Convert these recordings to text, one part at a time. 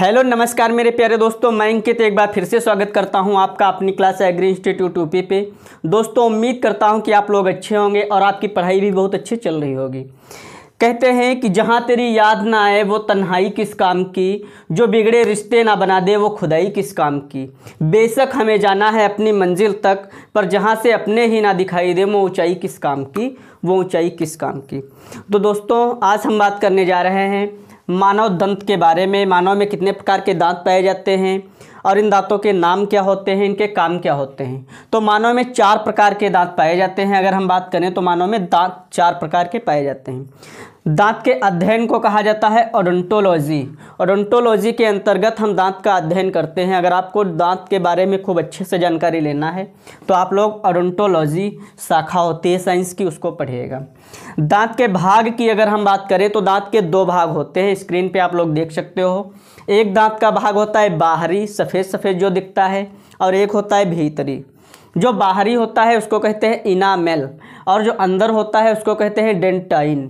Hello नमस्कार मेरे प्यारे दोस्तों, मैं अंकित एक बार फिर से स्वागत करता हूं आपका अपनी क्लास एग्री इंस्टीट्यूट यूपी पे। दोस्तों उम्मीद करता हूं कि आप लोग अच्छे होंगे और आपकी पढ़ाई भी बहुत अच्छी चल रही होगी। कहते हैं कि जहां तेरी याद ना आए वो तन्हाई किस काम की, जो बिगड़े रिश्ते ना बना दे वो खुदाई किस काम की। बेशक हमें जाना है अपनी मंजिल तक, पर जहां से अपने ही ना दिखाई दे वो ऊंचाई किस काम की, वो ऊंचाई किस काम की। तो दोस्तों आज हम बात करने जा रहे हैं मानव दंत के बारे में। मानव में कितने प्रकार के दांत पाए जाते हैं और इन दांतों के नाम क्या होते हैं, इनके काम क्या होते हैं। तो मानव में 4 प्रकार के दांत पाए जाते हैं। अगर हम बात करें तो मानव में दांत 4 प्रकार के पाए जाते हैं। दांत के अध्ययन को कहा जाता है ओडोंटोलॉजी। ओडोंटोलॉजी के अंतर्गत हम दांत का अध्ययन करते हैं। अगर आपको दांत के बारे में खूब अच्छे से जानकारी लेना है तो आप लोग ओडोंटोलॉजी शाखा होती है साइंस की, उसको पढ़िएगा। दांत के भाग की अगर हम बात करें तो दांत के 2 भाग होते हैं, स्क्रीन पे आप लोग देख सकते हो। एक दांत का भाग होता है बाहरी, सफ़ेद सफ़ेद जो दिखता है, और एक होता है भीतरी। जो बाहरी होता है उसको कहते हैं इनामेल, और जो अंदर होता है उसको कहते हैं डेंटाइन।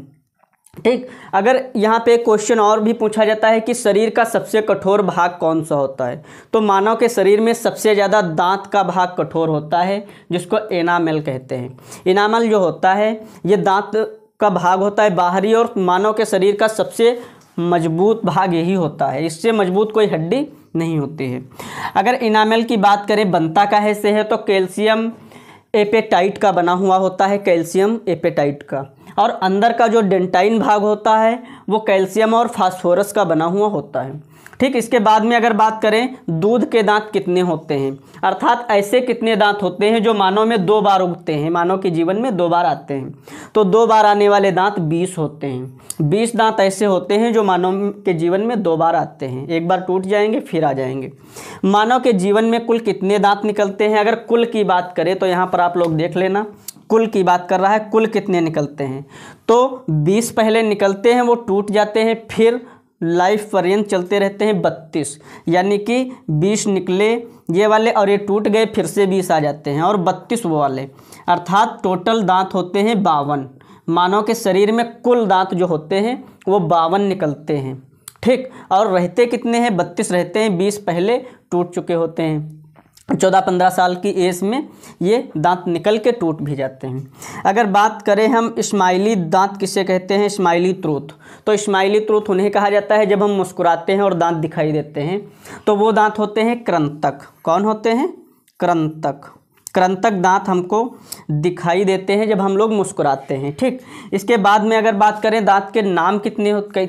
ठीक, अगर यहाँ पे क्वेश्चन और भी पूछा जाता है कि शरीर का सबसे कठोर भाग कौन सा होता है, तो मानव के शरीर में सबसे ज़्यादा दांत का भाग कठोर होता है, जिसको एनामेल कहते हैं। एनामेल जो होता है ये दांत का भाग होता है बाहरी, और मानव के शरीर का सबसे मजबूत भाग यही होता है। इससे मजबूत कोई हड्डी नहीं होती है। अगर एनामेल की बात करें बनता काहे से है, तो कैल्शियम एपेटाइट का बना हुआ होता है, कैल्शियम एपेटाइट का। और अंदर का जो डेंटाइन भाग होता है वो कैल्शियम और फास्फोरस का बना हुआ होता है। ठीक, इसके बाद में अगर बात करें दूध के दांत कितने होते हैं, अर्थात ऐसे कितने दांत होते हैं जो मानव में 2 बार उगते हैं, मानव के जीवन में 2 बार आते हैं। तो 2 बार आने वाले दांत 20 होते हैं। 20 दांत ऐसे होते हैं जो मानव के जीवन में 2 बार आते हैं, एक बार टूट जाएंगे फिर आ जाएंगे। मानव के जीवन में कुल कितने दांत निकलते हैं, अगर कुल की बात करें तो यहाँ पर आप लोग देख लेना, कुल की बात कर रहा है, कुल कितने निकलते हैं। तो 20 पहले निकलते हैं, वो टूट जाते हैं, फिर लाइफ पर्यंत चलते रहते हैं 32, यानी कि 20 निकले ये वाले और ये टूट गए, फिर से 20 आ जाते हैं और 32 वो वाले, अर्थात टोटल दांत होते हैं 52। मानव के शरीर में कुल दांत जो होते हैं वो 52 निकलते हैं। ठीक, और रहते कितने हैं, 32 रहते हैं, 20 पहले टूट चुके होते हैं। 14-15 साल की एज में ये दांत निकल के टूट भी जाते हैं। अगर बात करें हम स्माइली दांत किसे कहते हैं, स्माइली ट्रूथ, तो स्माइली ट्रूथ उन्हें कहा जाता है जब हम मुस्कुराते हैं और दांत दिखाई देते हैं, तो वो दांत होते हैं कृंतक। कौन होते हैं, कृंतक। कृंतक दांत हमको दिखाई देते हैं जब हम लोग मुस्कुराते हैं। ठीक, इसके बाद में अगर बात करें दांत के नाम कितने होते,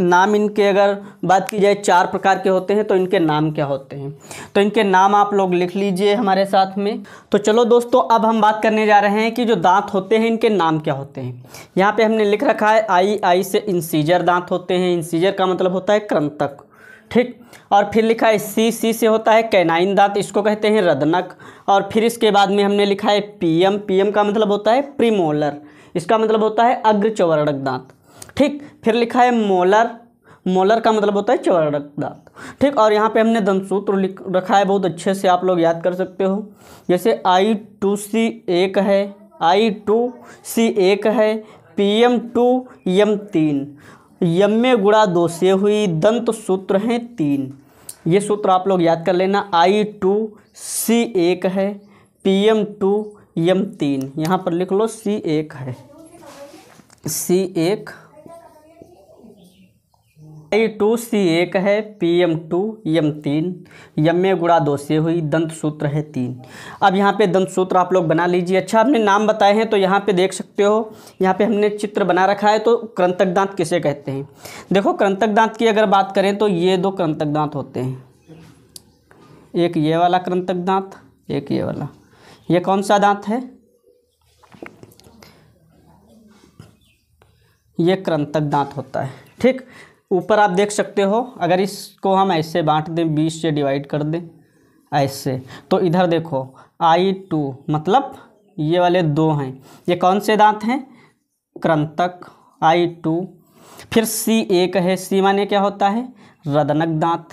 नाम इनके अगर बात की जाए 4 प्रकार के होते हैं, तो इनके नाम क्या होते हैं, तो इनके नाम आप लोग लिख लीजिए हमारे साथ में। तो चलो दोस्तों अब हम बात करने जा रहे हैं कि जो दांत होते हैं इनके नाम क्या होते हैं। यहाँ पर हमने लिख रखा है आई से इंसीजर दांत होते हैं, इंसीजर का मतलब होता है कृंतक। ठीक, और फिर लिखा है सी से होता है कैनाइन दांत, इसको कहते हैं रदनक। और फिर इसके बाद में हमने लिखा है पीएम का मतलब होता है प्रीमोलर, इसका मतलब होता है अग्रचवर्णक दांत। ठीक, फिर लिखा है मोलर का मतलब होता है चवर्णक दांत। ठीक, और यहाँ पे हमने दंतसूत्र लिख रखा है, बहुत अच्छे से आप लोग याद कर सकते हो। जैसे I2C1 है, I2C1 है, PM2M3, यम में गुणा 2 से हुई, दंत सूत्र हैं 3। ये सूत्र आप लोग याद कर लेना, I2C1 है, PM2M3, यहाँ पर लिख लो C1 है, C1, I2C1 है, PM2M3, यम में गुणा 2 से हुई, दंत सूत्र है 3। अब यहाँ पे दंत सूत्र आप लोग बना लीजिए। अच्छा, आपने नाम बताए हैं तो यहाँ पे देख सकते हो, यहाँ पे हमने चित्र बना रखा है। तो कृंतक दांत किसे कहते हैं, देखो कृंतक दांत की अगर बात करें तो ये 2 कृंतक दांत होते हैं, एक ये वाला कृंतक दांत, एक ये वाला। ये कौन सा दांत है, ये कृंतक दांत होता है। ठीक, ऊपर आप देख सकते हो, अगर इसको हम ऐसे बांट दें, 20 से डिवाइड कर दें ऐसे, तो इधर देखो I2 मतलब ये वाले 2 हैं, ये कौन से दांत हैं, कृंतक I2। फिर C1 है, C माने क्या होता है, रदनक दांत,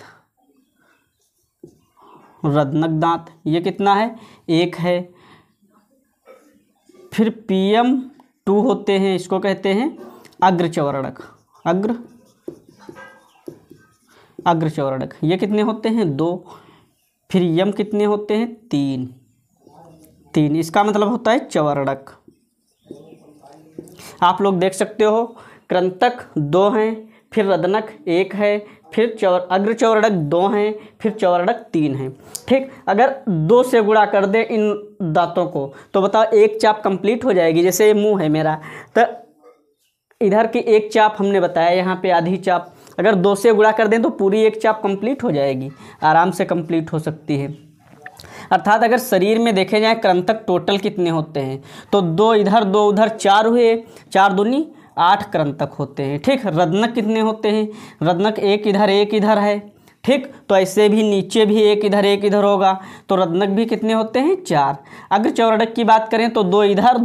रदनक दांत, ये कितना है, 1 है। फिर PM2 होते हैं, इसको कहते हैं अग्रचवर्णक, अग्रचौराडक, ये कितने होते हैं? दो। फिर यम कितने होते हैं? तीन। तीन, इसका मतलब होता है चौराडक। आप लोग देख सकते हो क्रंतक दो हैं, फिर रदनक एक है, फिर अग्रचौराडक दो हैं, फिर चौराडक तीन हैं। ठीक, अगर दो से गुणा कर दें इन दांतों को तो बताओ एक चाप कंप्लीट हो जाएगी। जैसे ये मुंह है मेरा, तो इधर की एक चाप हमने बताया, यहाँ पे आधी चाप, अगर दो से गुणा कर दें तो पूरी एक चाप कंप्लीट हो जाएगी, आराम से कंप्लीट हो सकती है। अर्थात अगर शरीर में देखे जाए क्रंतक टोटल कितने होते हैं तो दो इधर दो उधर चार हुए, चार दूनी आठ क्रंतक होते हैं। ठीक, रदनक कितने होते हैं? रदनक एक इधर है। ठीक, तो ऐसे भी नीचे भी एक इधर होगा, तो रदनक भी कितने होते हैं? चार। अगर चौराडक की बात करें तो दो इधर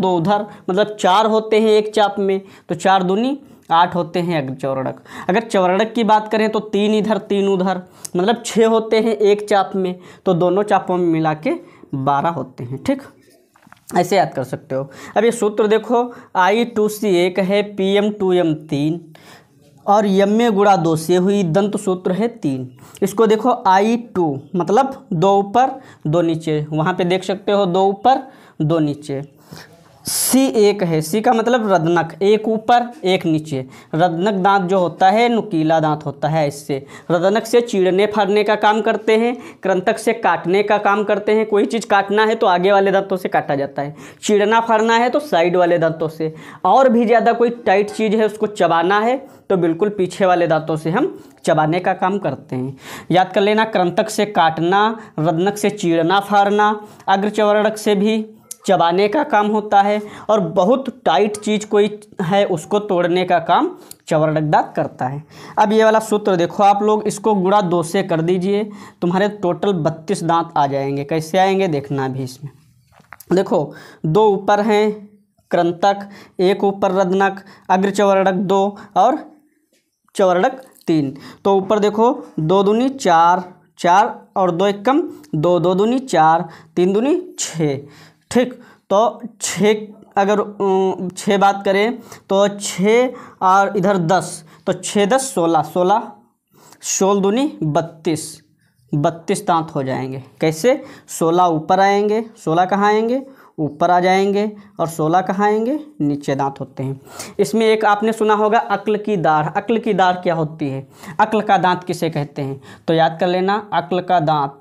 मतलब चार होते हैं एक चाप में, तो चार दूनी आठ होते हैं अग्र चौराडक। अगर चौराडक की बात करें तो तीन इधर तीन उधर मतलब छः होते हैं एक चाप में, तो दोनों चापों में मिला के 12 होते हैं। ठीक, ऐसे याद कर सकते हो। अब ये सूत्र देखो, I2C एक है, PM2M तीन और यम में गुणा दो से हुई, दंत सूत्र है तीन। इसको देखो I2 मतलब दो ऊपर दो नीचे, वहाँ पे देख सकते हो दो ऊपर दो नीचे। सी एक है, सी का मतलब रदनक, एक ऊपर एक नीचे। रदनक दांत जो होता है नुकीला दांत होता है, इससे रदनक से चीड़ने फाड़ने का काम करते हैं, क्रंतक से काटने का काम करते हैं। कोई चीज़ काटना है तो आगे वाले दांतों से काटा जाता है, चीड़ना फाड़ना है तो साइड वाले दांतों से, और भी ज़्यादा कोई टाइट चीज़ है उसको चबाना है तो बिल्कुल पीछे वाले दांतों से हम चबाने का काम करते हैं। याद कर लेना, क्रंतक से काटना, रदनक से चीड़ना फाड़ना, अग्रचौराडक से भी चबाने का काम होता है, और बहुत टाइट चीज़ कोई है उसको तोड़ने का काम चौराडक दांत करता है। अब ये वाला सूत्र देखो आप लोग, इसको गुणा दो से कर दीजिए, तुम्हारे टोटल 32 दांत आ जाएंगे। कैसे आएंगे देखना भी। इसमें देखो दो ऊपर हैं क्रंतक, एक ऊपर रदनक, अग्र चौराडक दो और चौराडक तीन। तो ऊपर देखो दो दूनी चार, चार और दो एक कम, दो दो दूनी चार, तीन दूनी छः। ठीक, तो छः, अगर छः बात करें तो छः और इधर दस, तो छः दस सोलह, सोलह सोलह दूनी बत्तीस, बत्तीस दांत हो जाएंगे। कैसे? सोलह ऊपर आएंगे, सोलह कहाँ आएंगे? ऊपर आ जाएंगे, और सोलह कहाँ आएंगे? नीचे दांत होते हैं। इसमें एक आपने सुना होगा अक्ल की दाढ़, अक्ल की दाढ़ क्या होती है, अक्ल का दांत किसे कहते हैं? तो याद कर लेना, अक्ल का दांत,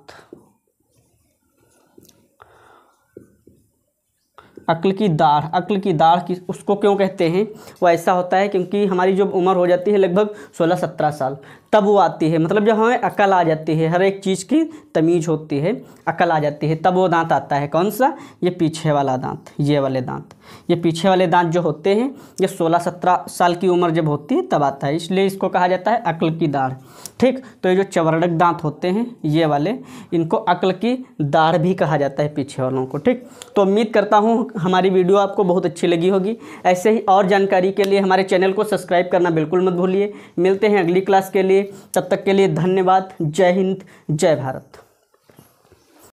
अक्ल की दाढ़, अक्ल की दाढ़ की उसको क्यों कहते हैं? वो ऐसा होता है क्योंकि हमारी जब उम्र हो जाती है लगभग 16-17 साल, तब वो आती है, मतलब जब हमें अकल आ जाती है, हर एक चीज़ की तमीज़ होती है, अकल आ जाती है, तब वो दांत आता है। कौन सा? ये पीछे वाला दांत, ये वाले दांत, ये पीछे वाले दांत जो होते हैं ये 16-17 साल की उम्र जब होती है तब आता है, इसलिए इसको कहा जाता है अक्ल की दाढ़। ठीक, तो ये जो चौराडक दांत होते हैं ये वाले, इनको अक्ल की दाढ़ भी कहा जाता है पीछे वालों को। ठीक, तो उम्मीद करता हूँ हमारी वीडियो आपको बहुत अच्छी लगी होगी। ऐसे ही और जानकारी के लिए हमारे चैनल को सब्सक्राइब करना बिल्कुल मत भूलिए। मिलते हैं अगली क्लास के लिए, तब तक के लिए धन्यवाद। जय हिंद, जय भारत।